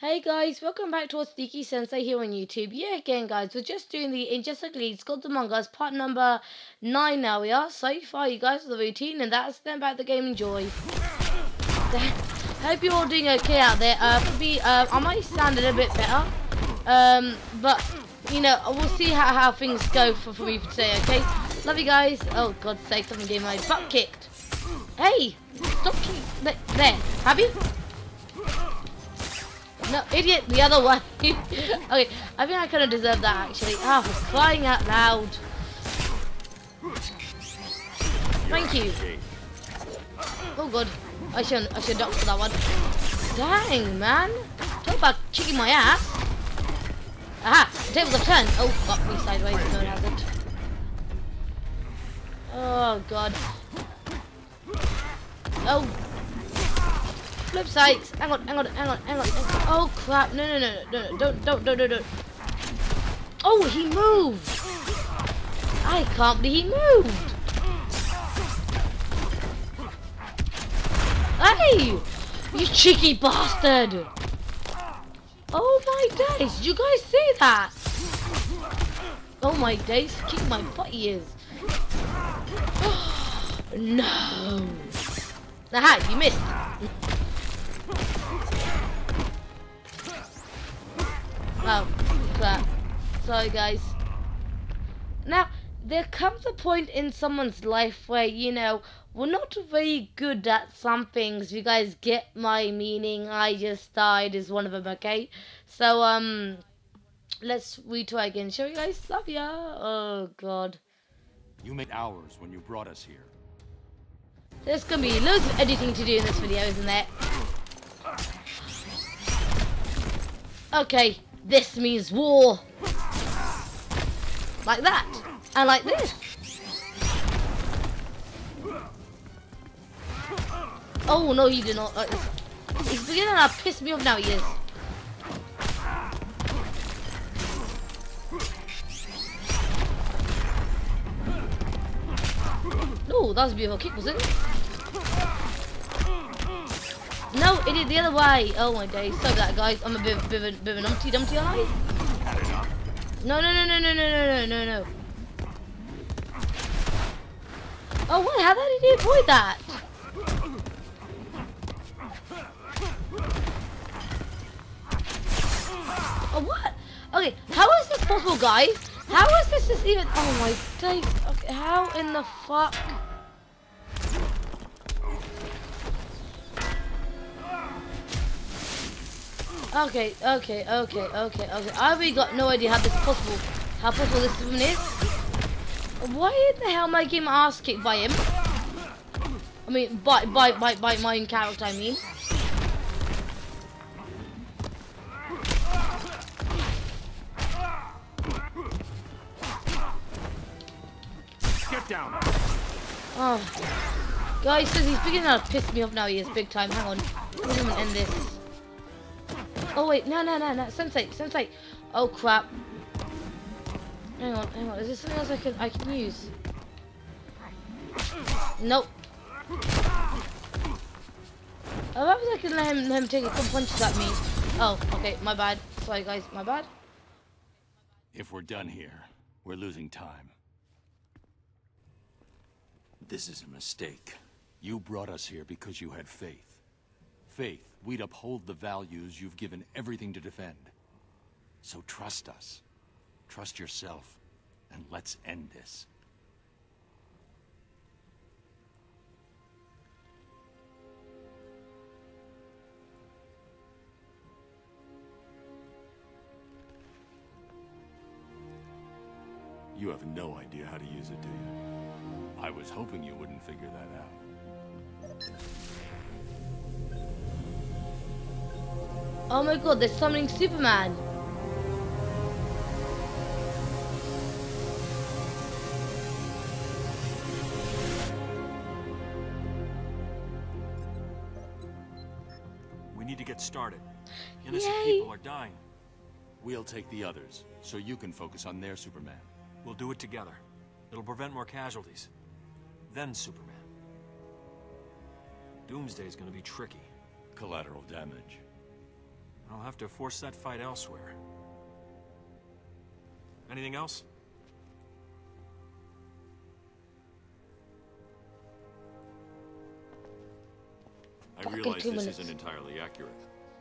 Hey guys, welcome back to Sneaky Sensei here on YouTube. Yeah, again guys, we're just doing the Injustice Gods Among Us part number 9 now we are. So far you guys are the routine and that's then back the game, enjoy. Hope you're all doing okay out there. I might sound a little bit better. But you know, we'll see how things go for me today, okay? Love you guys. Oh god's sake, someone gave my butt kicked. Hey! Stop kicking there, have you? No, idiot, the other way. Okay, I think I kind of deserve that, actually. Oh, for crying out loud. Thank you. Oh, God. I should knock for that one. Dang, man. Talk about kicking my ass. Aha, the tables have turned. Oh, got me sideways. No, it hasn't. Oh, God. Oh, flip sides. Hang on. Oh crap! No! Don't. Oh, he moved. I can't believe he moved. Hey, you cheeky bastard! Oh my days! Did you guys see that? Oh my days! Kick my butt ears. No. Aha! You missed. Oh, crap. Sorry, guys. Now, there comes a point in someone's life where, you know, we're not very good at some things. You guys get my meaning. I just died is one of them, okay? So, let's retry again. Shall we, guys? Love ya. Oh, God. You made hours when you brought us here. There's gonna be loads of editing to do in this video, isn't there? Okay. This means war. Like that. And like this. Oh, no, you do not. He's beginning to piss me off now, he is. Oh, that was a beautiful kick, wasn't it? No, it is the other way. Oh my days. So that, guys. I'm a bit of an umpty dumpty eye. No. Oh, what? How did he avoid that? Oh, what? Okay, how is this possible, guys? How is this just even... Oh my days. Okay, how in the fuck... Okay. I've really got no idea how this is possible. How possible this one is. Why in the hell am I getting my ass kicked by him? I mean, by my own character, I mean. Get down. Oh. Guys, says he's beginning to piss me off now, he is big time. Hang on. We're gonna end this. Oh wait, no, Sensei. Oh crap. Hang on, is there something else I can use? Nope. I wonder if I can let him take a couple punches at me. Oh, okay, my bad. Sorry guys, my bad. If we're done here, we're losing time. This is a mistake. You brought us here because you had faith. Faith, we'd uphold the values you've given everything to defend. So trust us, trust yourself, and let's end this. You have no idea how to use it, do you? I was hoping you wouldn't figure that out. Oh my god, they're summoning Superman. We need to get started. Innocent people are dying. We'll take the others, so you can focus on their Superman. We'll do it together. It'll prevent more casualties. Then Superman. Doomsday's gonna be tricky. Collateral damage. I'll have to force that fight elsewhere. Anything else? I realize this isn't entirely accurate,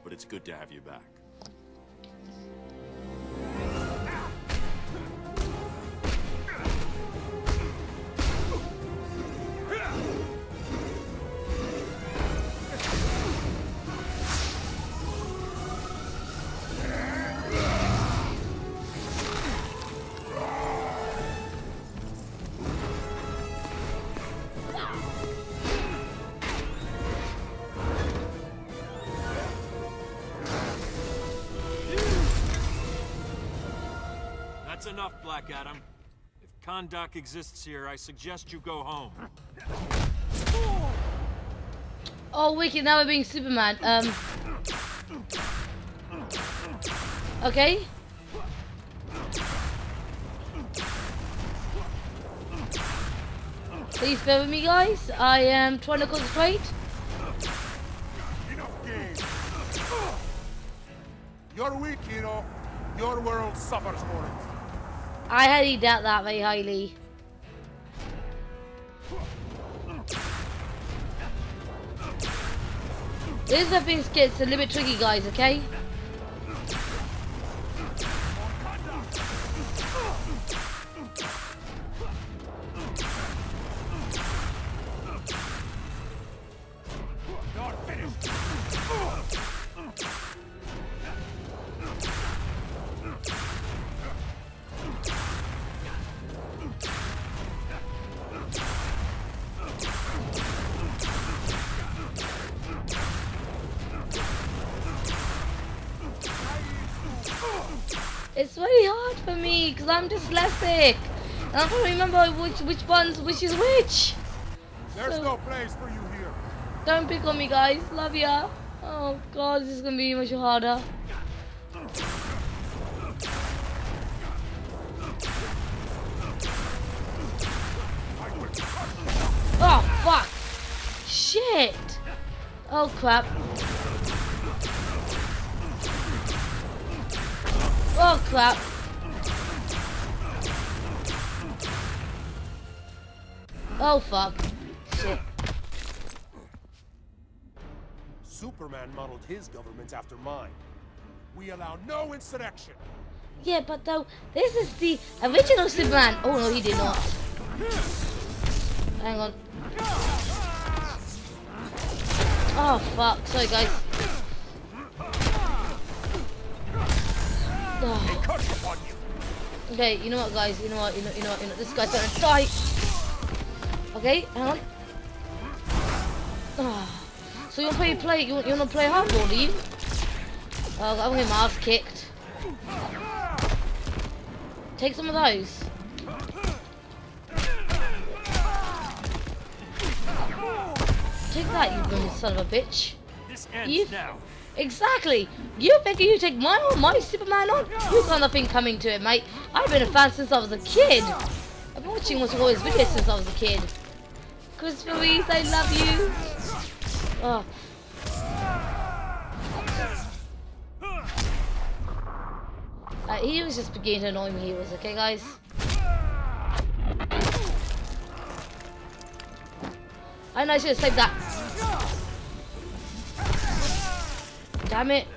but it's good to have you back. Enough, Black Adam. If Kondak exists here, I suggest you go home. Oh, wicked, now we're being Superman. Okay. Please bear with me, guys. I am trying to concentrate. You're weak, you know. Your world suffers for it. I highly doubt that very highly. This I think gets a little bit tricky, guys, okay? I'm dyslexic. And I don't remember which buttons, which is which. There's so, no place for you here. Don't pick on me, guys. Love ya. Oh God, this is gonna be much harder. Oh fuck! Shit! Oh crap! Oh crap! Oh fuck. Shit. Superman modeled his government after mine. We allow no insurrection. Yeah, but though, this is the original Superman. Oh no, he did not. Hang on. Oh fuck. Sorry, guys. Oh. Okay, you know what, guys? You know what? This guy's gonna die. Okay, hang on. Oh. So you wanna play? You wanna play hardball, do you? Oh, I'm gonna get my ass kicked. Take some of those. Take that, you bloody son of a bitch. This ends now. Exactly. You thinking you take my Superman on? You got nothing coming to it, mate. I've been a fan since I was a kid. I've been watching most of all his videos since I was a kid. Christopher Reese, I love you. Oh. He was just beginning to annoy me. He was okay, guys. I know I should have saved that. Damn it.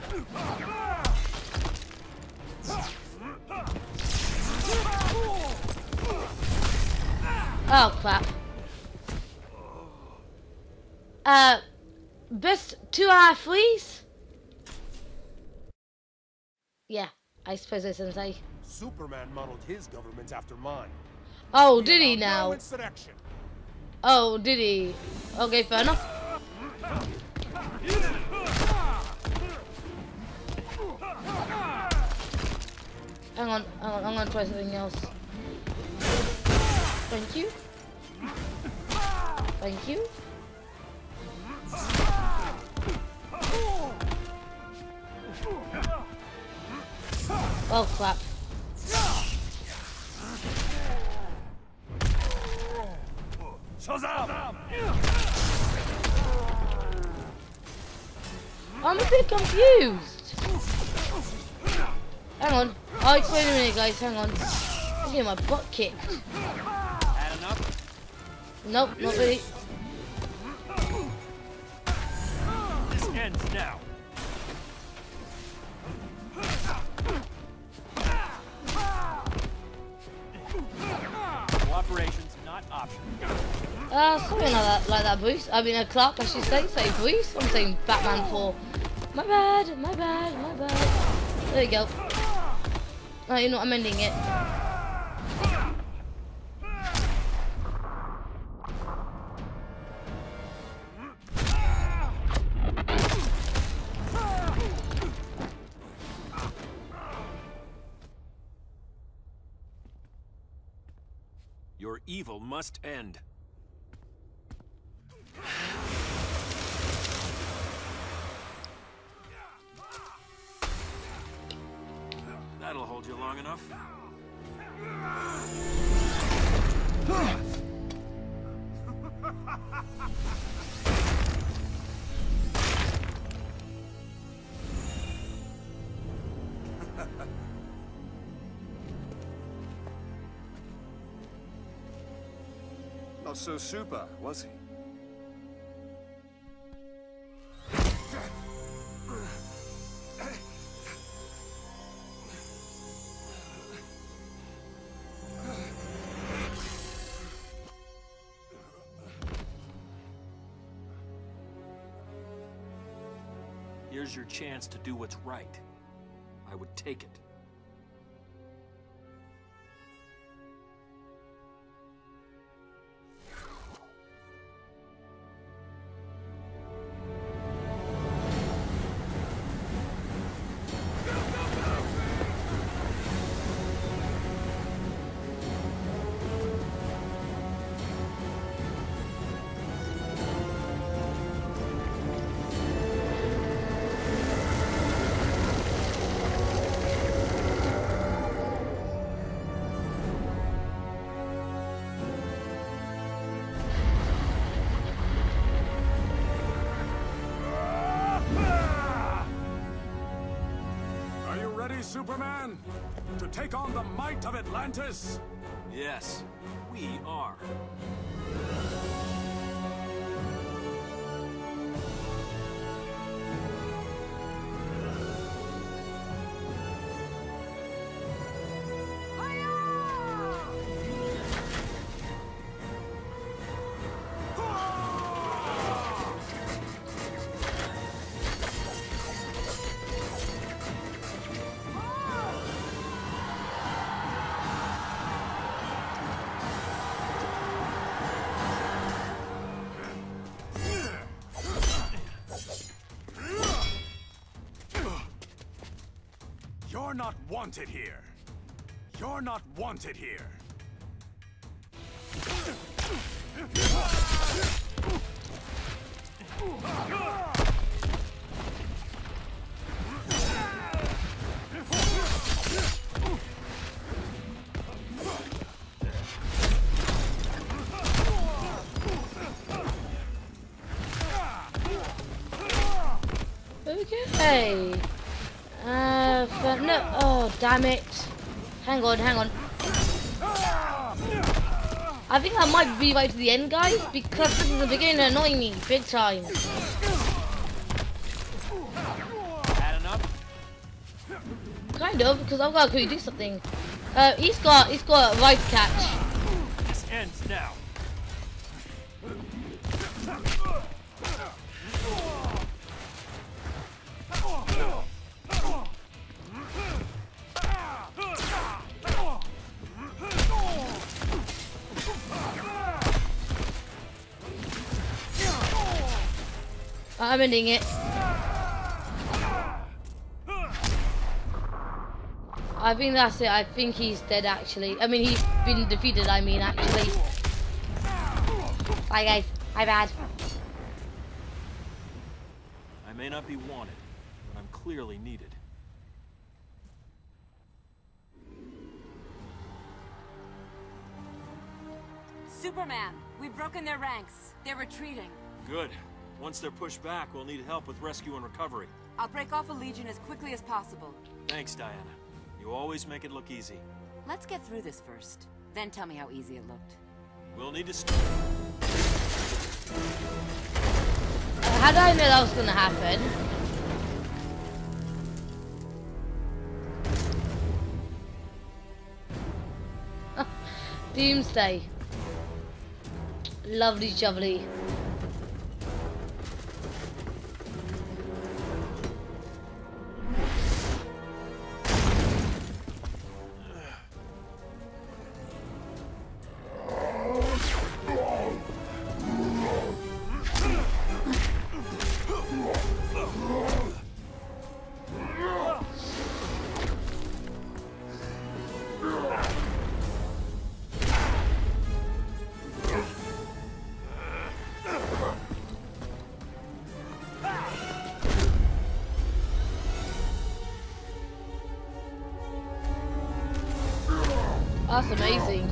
Oh crap. Best 2 hour freeze? Yeah, I suppose so, Sensei. Superman modeled his government after mine. Oh, did he now? Oh, did he? Okay, fair enough. Hang on, I'm gonna try something else. Thank you. Thank you. Oh crap. I'm a bit confused. Hang on. Oh, wait a minute, guys. Hang on. I'm getting my butt kicked. Had enough? Nope, not really. This ends now. Cooperation's not optional. Something like that, Bruce. I mean, Clark, I should say. Say Bruce. I'm saying Batman 4. My bad, my bad, my bad. There you go. No, you're not amending it. Your evil must end. That'll hold you long enough. Not so super, was he? Here's your chance to do what's right. I would take it. Superman, to take on the might of Atlantis? Yes, we are. You're not wanted here. You're not wanted here. Okay. No, oh damn it. Hang on, hang on. I think I might be right to the end, guys, because this is the beginning annoying me big time. Had enough? Kind of, because I've got to do something. He's got a right catch. This ends now. I'm ending it. I think that's it. I think he's dead, actually. I mean, he's been defeated, I mean, actually. Bye, guys. Hi, bad. I may not be wanted, but I'm clearly needed. Superman, we've broken their ranks. They're retreating. Good. Once they're pushed back, we'll need help with rescue and recovery. I'll break off a legion as quickly as possible. Thanks, Diana. You always make it look easy. Let's get through this first. Then tell me how easy it looked. We'll need to start. How did I know that was gonna happen? Doomsday. Lovely jubbly. That's amazing.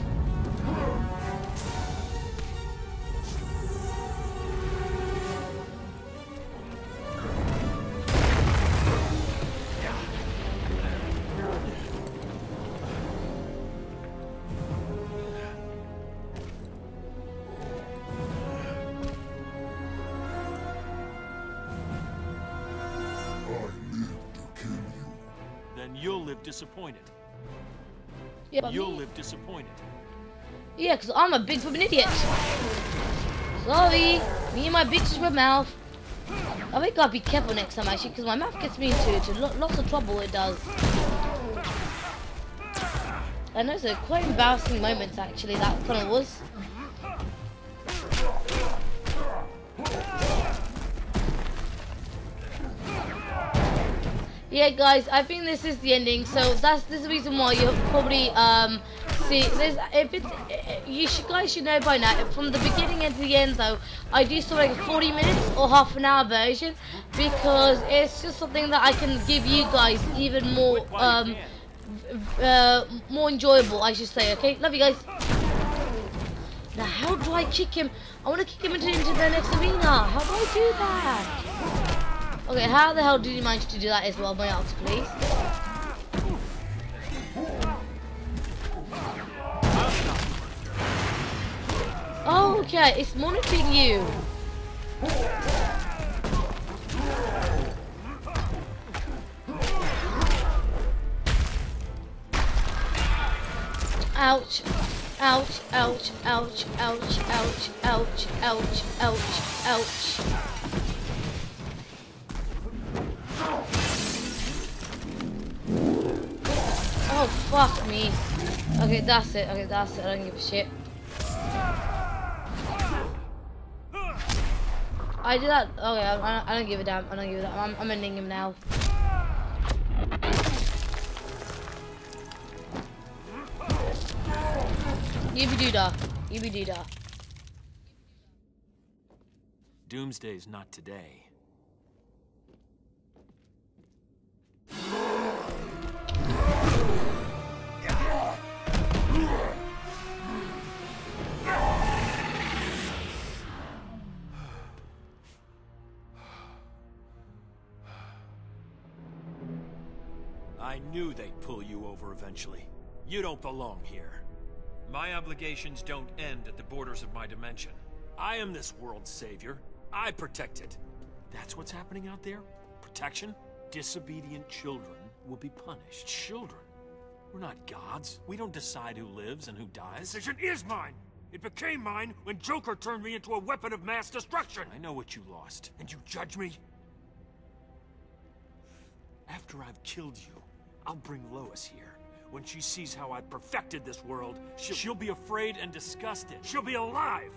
Then you'll live disappointed. Yeah, but you'll live disappointed. Yeah, because I'm a big fucking idiot. Sorry. Me and my big stupid mouth. I think I'll be careful next time, actually, because my mouth gets me into lots of trouble, it does. And those are quite embarrassing moments, actually, that kind of was. Yeah, guys, I think this is the ending. So this is the reason why you'll probably see this. If it's, you guys should know by now. From the beginning and to the end, though, I do sort of like a 40 minutes or half an hour version because it's just something that I can give you guys even more enjoyable, I should say. Okay, love you guys. Now, how do I kick him? I want to kick him into the next arena. How do I do that? Okay, how the hell did you manage to do that as well? My arms, please. Oh, okay, it's monitoring you. Ouch. Ouch, ouch, ouch, ouch, ouch, ouch, ouch, ouch, ouch. Oh, fuck me. Okay, that's it. Okay, that's it. I don't give a shit. I did that. Okay, I don't give a damn. I don't give a damn. I'm ending him now. Yippee-doo-dah. Doomsday's not today. I knew they'd pull you over eventually. You don't belong here. My obligations don't end at the borders of my dimension. I am this world's savior. I protect it. That's what's happening out there? Protection? Disobedient children will be punished. Children? We're not gods. We don't decide who lives and who dies. The decision is mine! It became mine when Joker turned me into a weapon of mass destruction! I know what you lost. And you judge me? After I've killed you, I'll bring Lois here. When she sees how I've perfected this world, she'll be afraid and disgusted. She'll be alive!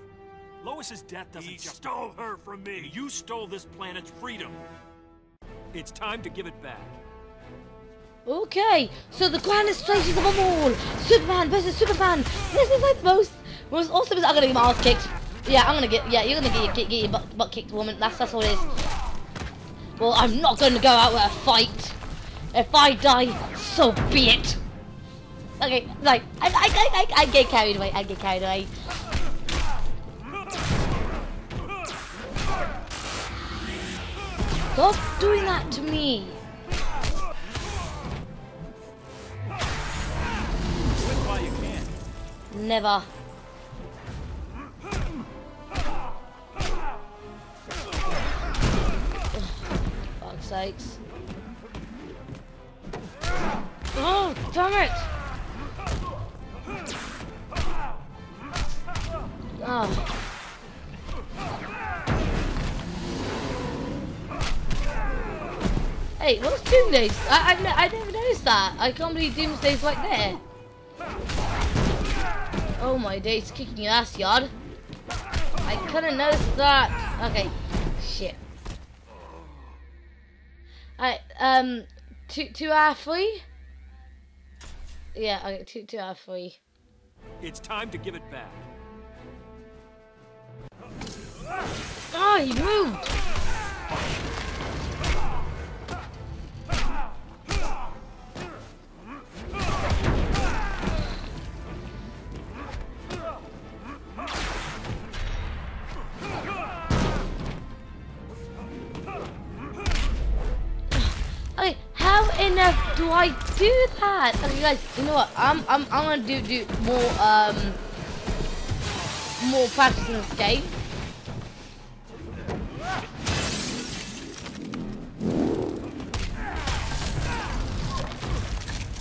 Lois's death doesn't just... He stole her from me! You stole this planet's freedom! It's time to give it back. Okay, so the grandest stages of them all! Superman versus Superman! This is like the most awesome... I'm gonna get my ass kicked. Yeah, you're gonna get your butt kicked, woman. That's all it is. Well, I'm not gonna go out with a fight. If I die, so be it. Okay, like I get carried away. Stop doing that to me. never. Fuck's sakes. Oh, damn it! Oh. Hey, what's Doomsday's? I never noticed that. I can't believe Doomsday's like there. Oh my days, kicking your ass, yard. I couldn't notice that. Okay, shit. Alright, 2 hour 3? Yeah, okay, 2 hour 3. It's time to give it back. Oh, he moved! Do I do that? Okay, guys, you know what? I'm gonna do more more practice in this game.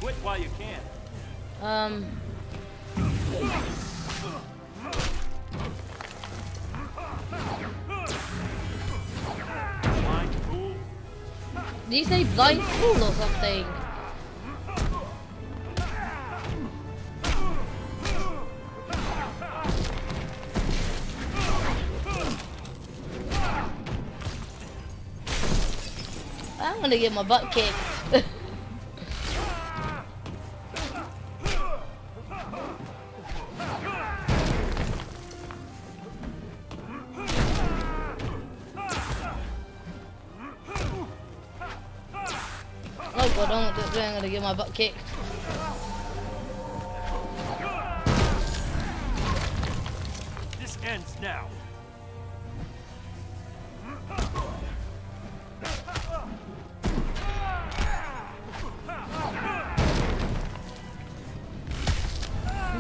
Quit while you can. Did you say blind fool or something? I'm gonna get my butt kicked. I'm gonna get my butt kicked. This ends now.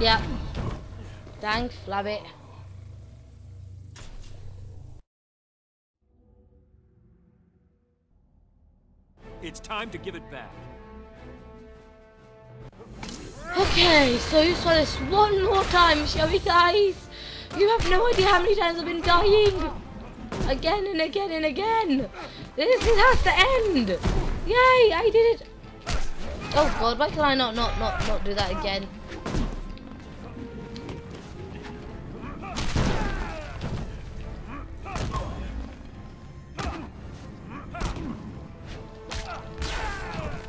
Yeah. Dang flabbit. It's time to give it back. Okay, so you saw this one more time, shall we, guys? You have no idea how many times I've been dying. Again and again and again. This has to end. Yay, I did it. Oh god, why can I not do that again?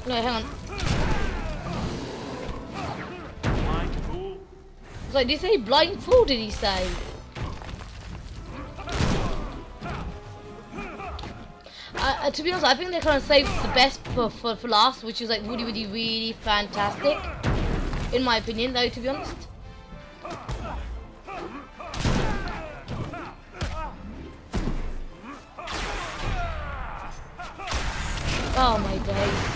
No, hang on. Like, did he say blind fool, did he say? To be honest, I think they kind of saved the best for last, which is like really fantastic. In my opinion, though, to be honest. Oh my days.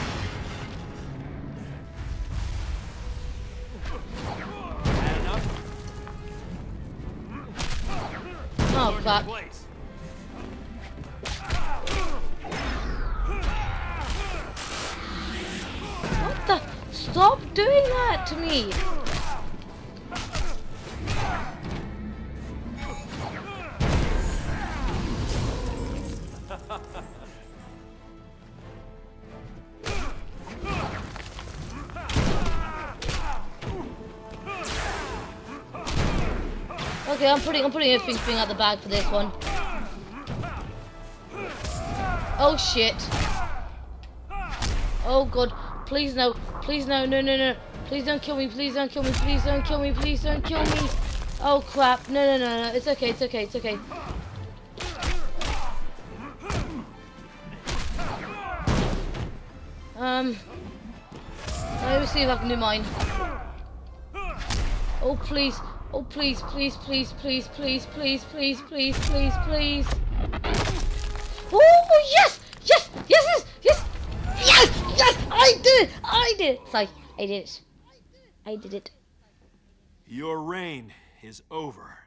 Oh, fuck. What the? Stop doing that to me! Okay, I'm putting everything out the bag for this one. Oh shit. Oh god, please no. Please don't kill me, please don't kill me. Oh crap, no, it's okay. Let me see if I can do mine. Oh please. Oh please. Oh yes! I did it! I did it. Your reign is over.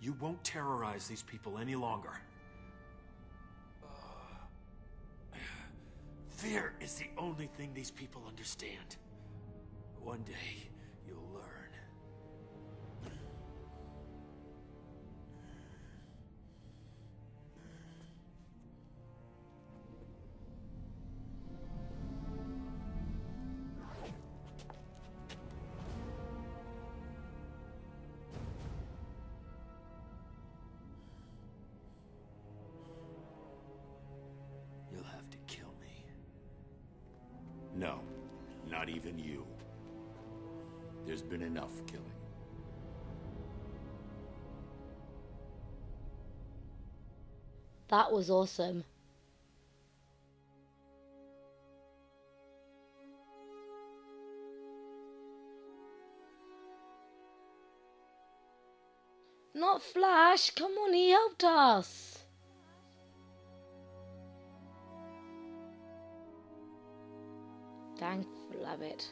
You won't terrorize these people any longer. Fear is the only thing these people understand. One day, you'll learn. Enough killing. That was awesome. Not Flash, come on, he helped us. Dang, love it.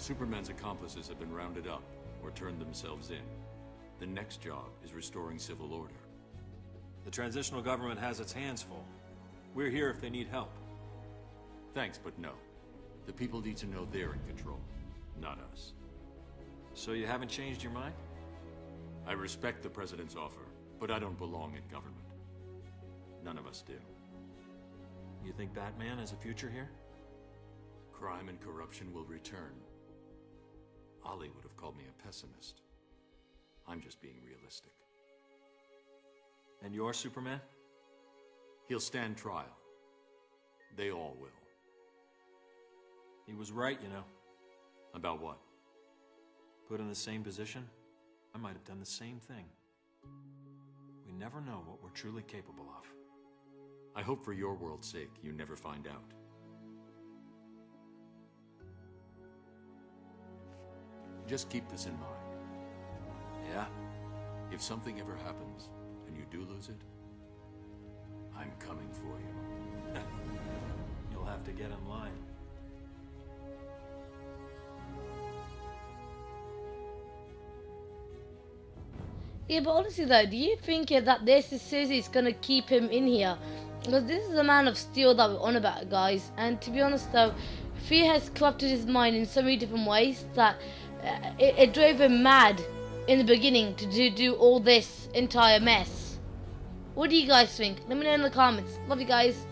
Superman's accomplices have been rounded up or turned themselves in. The next job is restoring civil order. The transitional government has its hands full. We're here if they need help. Thanks, but no. The people need to know they're in control, not us. So you haven't changed your mind? I respect the president's offer, but I don't belong in government. None of us do. You think Batman has a future here? Crime and corruption will return. Ali would have called me a pessimist. I'm just being realistic. And you're Superman? He'll stand trial. They all will. He was right, you know. About what? Put in the same position, I might have done the same thing. We never know what we're truly capable of. I hope for your world's sake you never find out. Just keep this in mind. Yeah? If something ever happens, and you do lose it, I'm coming for you. You'll have to get in line. Yeah, but honestly though, do you think that this is gonna keep him in here? Because this is the Man of Steel that we're on about, guys. And to be honest though, fear has corrupted his mind in so many different ways that it drove him mad in the beginning to do all this entire mess. What do you guys think? Let me know in the comments. Love you guys.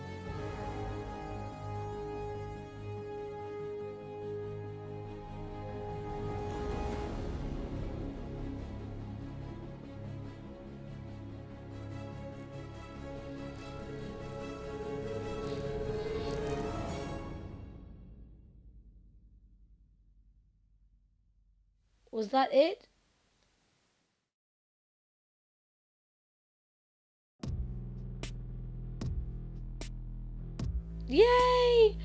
Was that it? Yay!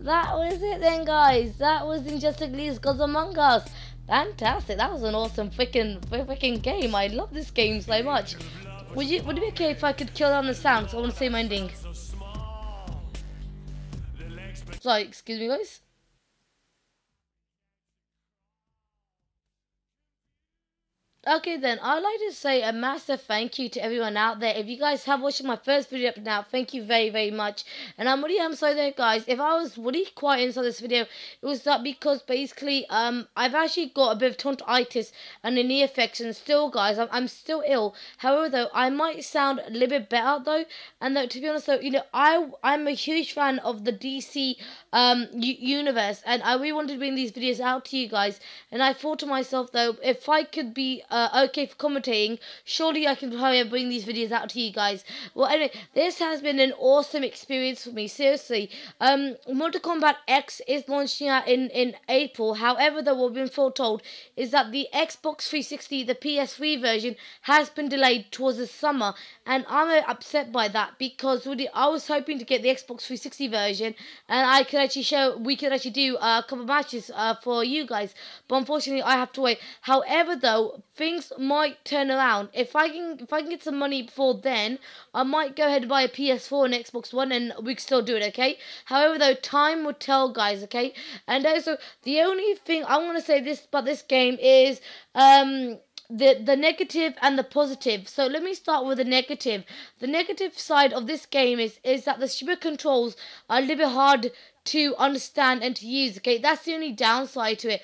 That was it then, guys. That was Injustice Gods Among Us. Fantastic. That was an awesome freaking game. I love this game so much. Would it be okay if I could kill down the sound? Because I want to say my ending. Sorry, excuse me, guys. Okay then, I'd like to say a massive thank you to everyone out there. If you guys have watched my first video up now, thank you very, very much. And I'm really sorry there, guys. If I was really quiet inside this video, it was that because basically I've actually got a bit of tonsillitis and a knee infection still, guys. I'm still ill. However, though, I might sound a little bit better though. And though, to be honest though, you know, I'm a huge fan of the DC universe, and I really wanted to bring these videos out to you guys. And I thought to myself though, if I could be okay for commentating, surely I can hurry and bring these videos out to you guys. Well, anyway, this has been an awesome experience for me, seriously. Mortal Kombat X is launching out in April. However, though, what we've been foretold is that the Xbox 360, the PS3 version, has been delayed towards the summer, and I'm upset by that because really, I was hoping to get the Xbox 360 version, and I could actually we could actually do a couple of matches for you guys. But unfortunately, I have to wait. However, though, things might turn around. If I can get some money before then, I might go ahead and buy a PS4 and Xbox One, and we can still do it, okay? However, though, time will tell, guys, okay? And also, the only thing I want to say about this game is the negative and the positive. So let me start with the negative. The negative side of this game is that the super controls are a little bit hard to understand and to use, okay? That's the only downside to it.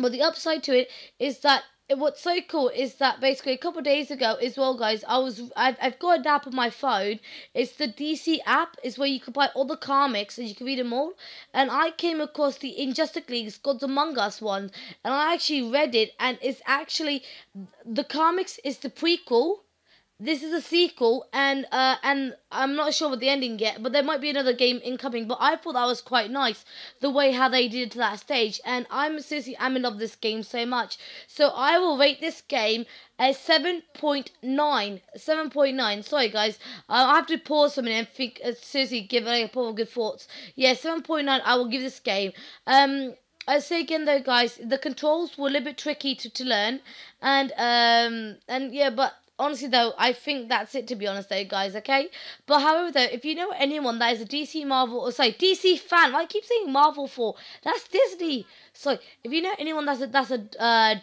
But the upside to it is that what's so cool is that basically a couple of days ago as well, guys, I've got an app on my phone. It's the DC app, is where you can buy all the comics and you can read them all. And I came across the Injustice Gods Among Us one, and I actually read it, and it's actually the comics is the prequel. This is a sequel, and I'm not sure what the ending yet, but there might be another game incoming. But I thought that was quite nice, the way how they did it to that stage, and I'm seriously in love with this game so much. So I will rate this game a 7.9. 7.9, sorry guys, I have to pause for a minute and think, seriously, give it a couple of good thoughts. Yeah, 7.9 I will give this game. I say again though, guys, the controls were a little bit tricky to learn, and yeah, but honestly, though, I think that's it, to be honest, though, guys, okay? But however, though, if you know anyone that is a DC Marvel, or sorry, DC fan, I keep saying Marvel for, that's Disney. So, if you know anyone that's a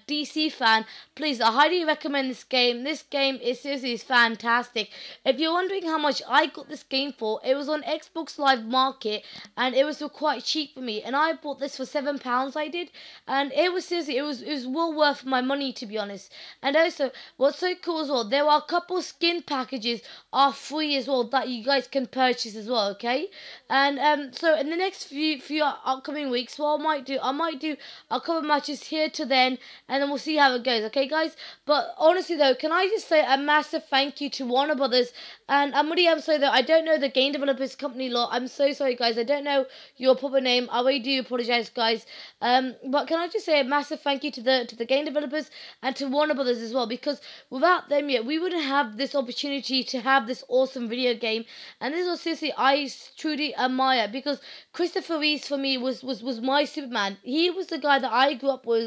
DC fan, please, I highly recommend this game. This game is seriously fantastic. If you're wondering how much I got this game for, it was on Xbox Live Market, and it was for quite cheap for me. And I bought this for £7, I did. And it was seriously, it was well worth my money, to be honest. And also, what's so cool as well, there are a couple skin packages are free as well that you guys can purchase as well, okay? And so in the next few upcoming weeks, what I might do a couple of matches here to then, and then we'll see how it goes, okay, guys? But honestly though, can I just say a massive thank you to Warner Brothers, and I'm sorry though, I don't know the game developers company lot. I'm so sorry, guys, I don't know your proper name. I really do apologize, guys. But can I just say a massive thank you to the game developers and to Warner Brothers as well, because without them, we wouldn't have this opportunity to have this awesome video game. And this was seriously, I truly admire, because Christopher Reese for me was my Superman. He was the guy that I grew up when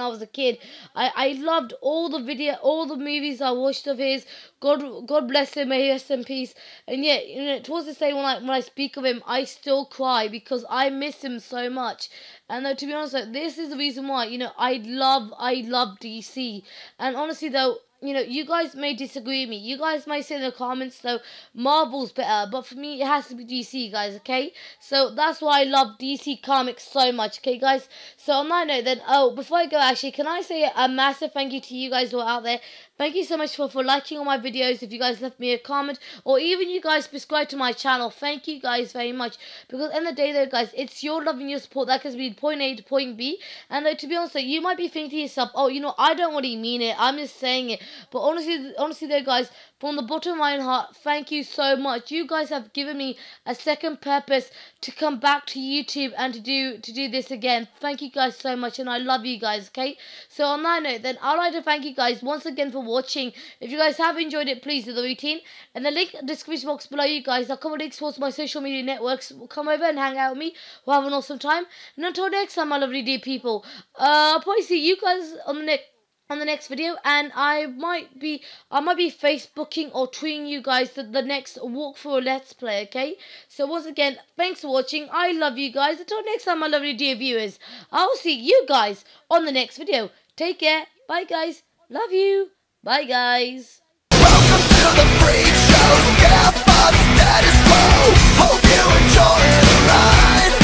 I was a kid. I loved all the movies I watched of his. God bless him, may he rest in peace. And yet, you know, towards the day when I speak of him, I still cry because I miss him so much. And though, to be honest, like, this is the reason why, you know, I love DC. And honestly though, you know, you guys may disagree with me. You guys may say in the comments, though, Marvel's better. But for me, it has to be DC, guys, okay? So, that's why I love DC Comics so much, okay, guys? So, on that note, then, oh, before I go, actually, can I say a massive thank you to you guys who are out there? Thank you so much for liking all my videos. If you guys left me a comment, or even you guys subscribe to my channel, thank you guys very much. Because at the end of the day, though, guys, it's your love and your support that can be point A to point B. And though, to be honest, though, you might be thinking to yourself, oh, you know, I don't really mean it, I'm just saying it. But honestly though, guys, from the bottom of my own heart, thank you so much. You guys have given me a second purpose to come back to YouTube and to do this again. Thank you guys so much, and I love you guys, okay? So on that note, then, I'd like to thank you guys once again for watching. If you guys have enjoyed it, please do the routine. And the link in the description box below, you guys, a couple of links towards my social media networks. Come over and hang out with me. We'll have an awesome time. And until next time, my lovely dear people, I'll probably see you guys on the next video, and I might be Facebooking or tweeting you guys the next walkthrough let's play, okay? So once again, thanks for watching. I love you guys. Until next time, my lovely dear viewers, I'll see you guys on the next video. Take care. Bye, guys. Love you. Bye, guys. Welcome to the freak show. Scalp-ups, status quo. Hope you enjoy the ride.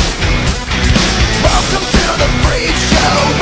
Welcome to the freak show.